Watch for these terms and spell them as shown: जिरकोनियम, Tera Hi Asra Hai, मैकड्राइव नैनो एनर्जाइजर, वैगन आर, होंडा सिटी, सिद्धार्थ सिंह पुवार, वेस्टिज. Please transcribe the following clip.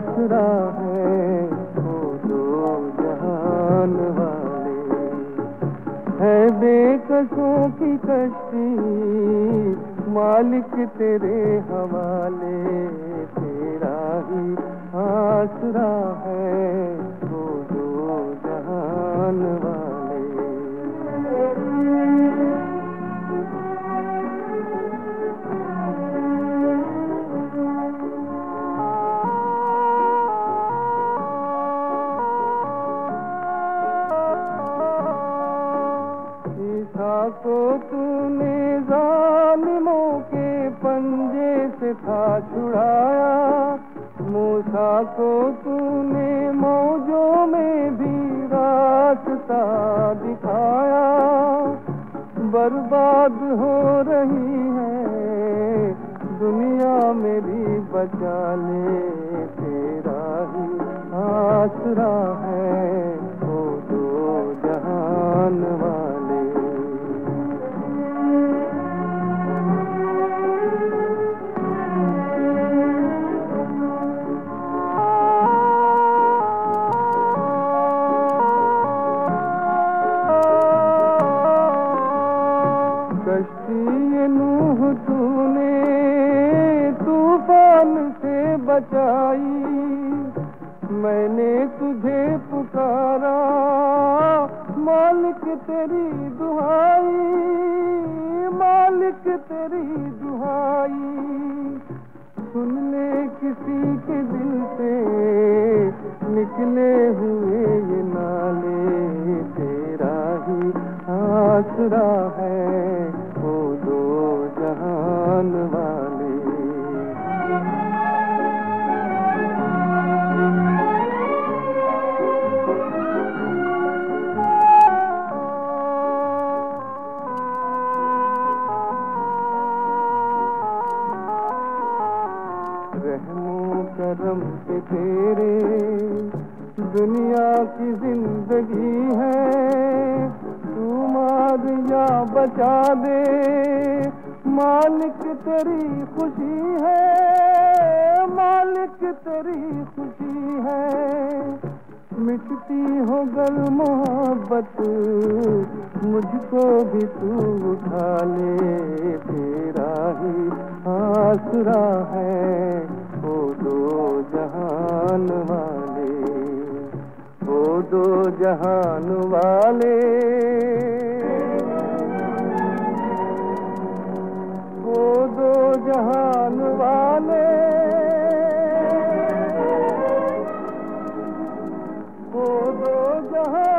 असरा है वो दो जहान वाले, है बेकसों की कश्ती मालिक तेरे हवाले। तेरा ही आसरा है वो दो जहान वाले। को तूने जालिमों के पंजे से था छुड़ाया, मूसा को तूने मौजों में भी रास्ता दिखाया। बर्बाद हो रही है दुनिया में भी बचा ले। तेरा ही आसरा है वो दो जहान वाले। ये नूह तूने तूफान से बचाई, मैंने तुझे पुकारा मालिक तेरी दुहाई, मालिक तेरी दुहाई। सुन ले किसी के दिल से निकले हुए ये नाले। तेरा ही आसरा है वाले। रहमो करम पे तेरे दुनिया की जिंदगी है, तू मार या बचा दे मालिक तेरी खुशी है, मालिक तेरी खुशी है। मिटती हो गल मोहब्बत मुझको भी तू उठा ले। तेरा ही आसरा है वो दो जहान वाले, वो दो जहान वाले, दो जहान वाले, वो दो जहान।